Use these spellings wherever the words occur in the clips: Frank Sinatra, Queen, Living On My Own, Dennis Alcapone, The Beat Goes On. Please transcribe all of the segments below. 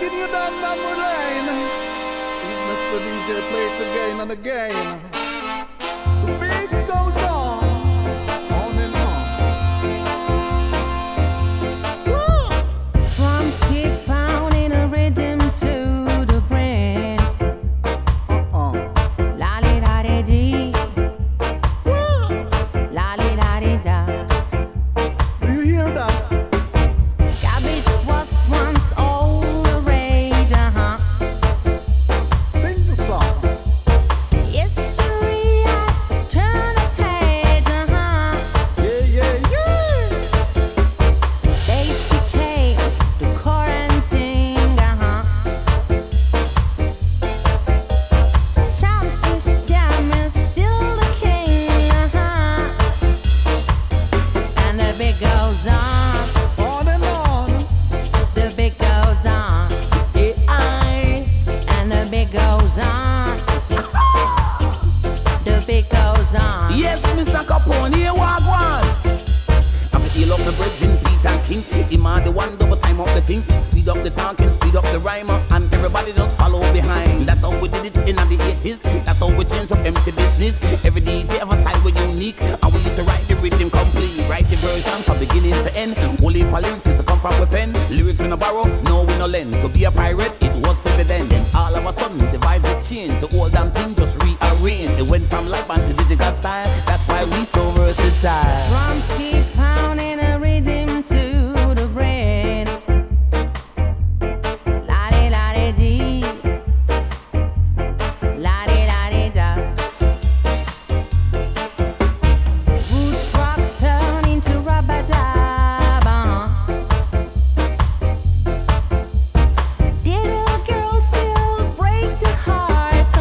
knocking you down memory lane. He's Mr. DJ plays again and again. The beat goes on and on. Woo! Drums keep pounding a rhythm to the brain. La li da di di. Woo! La li da di da. Do you hear that? Yes, Mr. Capone, here we are going. After he love the brethren, Pete and King. Him are the one double time up the thing. Speed up the talking, speed up the rhymer, and everybody just follow behind. That's how we did it in the 80s. That's how we changed up MC business. Every DJ have a style was unique, and we used to write the rhythm complete. Write the version from beginning to end. Only for lyrics used to come from with pen. Lyrics we no borrow, no we no lend. To be a pirate, it was for the then. Then all of a sudden, the vibes had changed. The old damn thing just rearranged. It went from live band to digital style. That's why we so versatile. Drums keep pounding a rhythm to the brain. La di la di di, la di da. Roots rock turn into rubber dub. Little girls still break the hearts.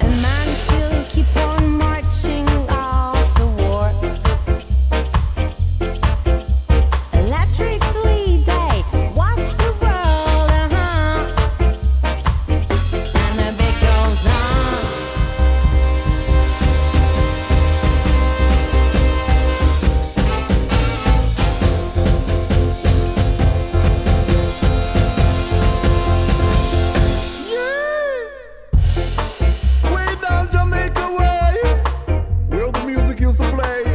And man still keep on marching out the war. Electrically they watch the world. And the beat goes on. Way down Jamaica way, where the music used to play.